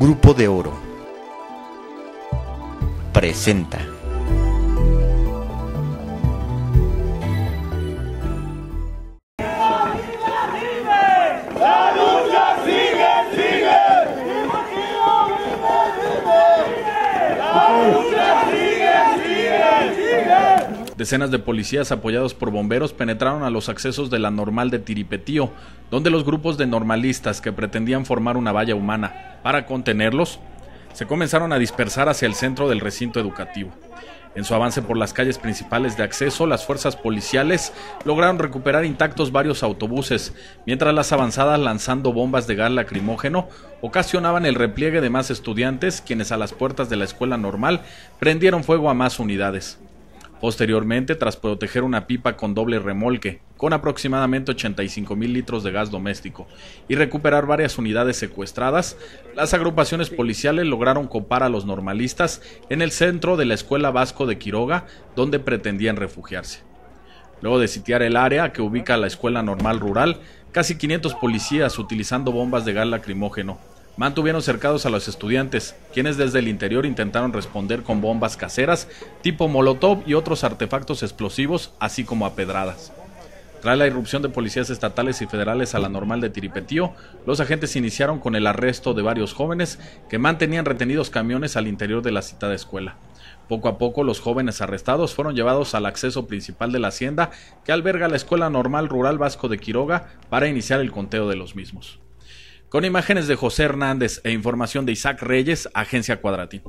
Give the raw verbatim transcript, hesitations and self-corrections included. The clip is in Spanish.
Grupo de Oro presenta Decenas de policías apoyados por bomberos penetraron a los accesos de la normal de Tiripetío, donde los grupos de normalistas que pretendían formar una valla humana para contenerlos, se comenzaron a dispersar hacia el centro del recinto educativo. En su avance por las calles principales de acceso, las fuerzas policiales lograron recuperar intactos varios autobuses, mientras las avanzadas lanzando bombas de gas lacrimógeno ocasionaban el repliegue de más estudiantes, quienes a las puertas de la escuela normal prendieron fuego a más unidades. Posteriormente, tras proteger una pipa con doble remolque, con aproximadamente ochenta y cinco mil litros de gas doméstico, y recuperar varias unidades secuestradas, las agrupaciones policiales lograron copar a los normalistas en el centro de la Escuela Vasco de Quiroga, donde pretendían refugiarse. Luego de sitiar el área que ubica la Escuela Normal Rural, casi quinientos policías utilizando bombas de gas lacrimógeno mantuvieron cercados a los estudiantes, quienes desde el interior intentaron responder con bombas caseras tipo molotov y otros artefactos explosivos, así como a pedradas. Tras la irrupción de policías estatales y federales a la normal de Tiripetío, los agentes iniciaron con el arresto de varios jóvenes que mantenían retenidos camiones al interior de la citada escuela. Poco a poco, los jóvenes arrestados fueron llevados al acceso principal de la hacienda que alberga la Escuela Normal Rural Vasco de Quiroga para iniciar el conteo de los mismos. Con imágenes de José Hernández e información de Isaac Reyes, Agencia Quadratín.